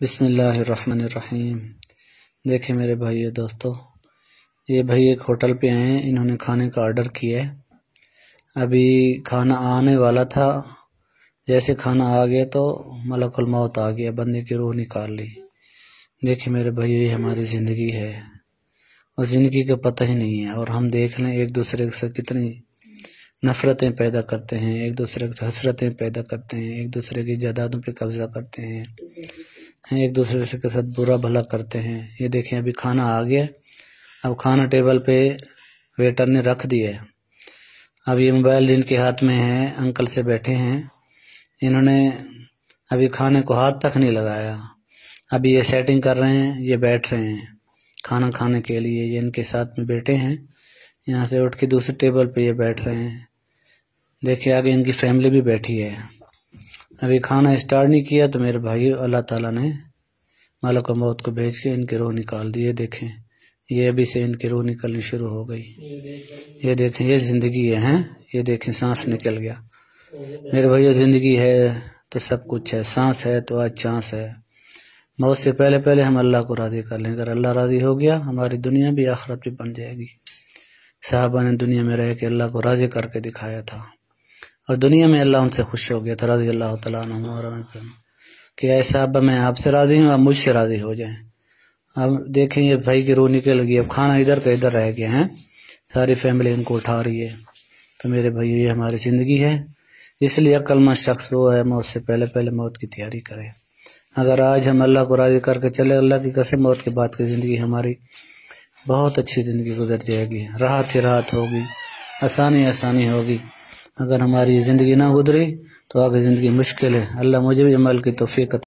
बिस्मिल्लाहिर्रहमानिर्रहीम। देखिए मेरे भाई ये दोस्तों, ये भाई एक होटल पे आए हैं। इन्होंने खाने का ऑर्डर किया है, अभी खाना आने वाला था। जैसे खाना आ गया तो मलकुल मौत आ गया, बंदे की रूह निकाल ली। देखिए मेरे भाई ये हमारी ज़िंदगी है और ज़िंदगी का पता ही नहीं है। और हम देख लें एक दूसरे से कितनी नफ़रतें पैदा करते हैं, एक दूसरे से हसरतें पैदा करते हैं, एक दूसरे की जायदादों पे कब्ज़ा करते हैं, एक दूसरे से के साथ बुरा भला करते हैं। ये देखें अभी खाना आ गया, अब खाना टेबल पे वेटर ने रख दिया है। अब ये मोबाइल जिनके हाथ में है, अंकल से बैठे हैं, इन्होंने अभी खाने को हाथ तक नहीं लगाया। अभी ये सेटिंग कर रहे हैं, ये बैठ रहे हैं खाना खाने के लिए। ये इनके साथ में बैठे हैं, यहाँ से उठ के दूसरे टेबल पे ये बैठ रहे हैं। देखिए आगे इनकी फैमिली भी बैठी है। अभी खाना स्टार्ट नहीं किया तो मेरे भाई अल्लाह ताला ने मलक मौत को भेज के इनकी रूह निकाल दी है। देखें ये अभी से इनकी रूह निकलनी शुरू हो गई। ये देखें ये ज़िंदगी है। ये देखें सांस निकल गया। मेरे भाई ज़िंदगी है तो सब कुछ है, सांस है तो आज चांस है। मौत से पहले पहले हम अल्लाह को राज़ी कर लें। अगर अल्लाह राज़ी हो गया हमारी दुनिया भी आखिरत भी बन जाएगी। साहबा ने दुनिया में रह के अल्लाह को राज़ी करके दिखाया था और दुनिया में अल्लाह उनसे खुश हो गया था, रज़ी अल्लाह तआला अन्हु, कि ऐ साहबा मैं आपसे राज़ी हूँ, आप मुझसे राज़ी हो जाएं। अब देखें ये भाई की रूह निकल गई। अब खाना इधर का इधर रह गया है, सारी फैमिली इनको उठा रही है। तो मेरे भाई ये हमारी ज़िंदगी है, इसलिए अक्लमंद शख्स वो है मौत से पहले पहले मौत की तैयारी करे। अगर आज हम अल्लाह को राज़ी करके चले, अल्लाह की कसम मौत के बाद की ज़िंदगी हमारी बहुत अच्छी ज़िंदगी गुजर जाएगी। राहत ही राहत होगी, आसानी आसानी होगी। अगर हमारी ये ज़िंदगी ना गुजरी तो आगे ज़िंदगी मुश्किल है। अल्लाह मुझे भी अमल की तौफीक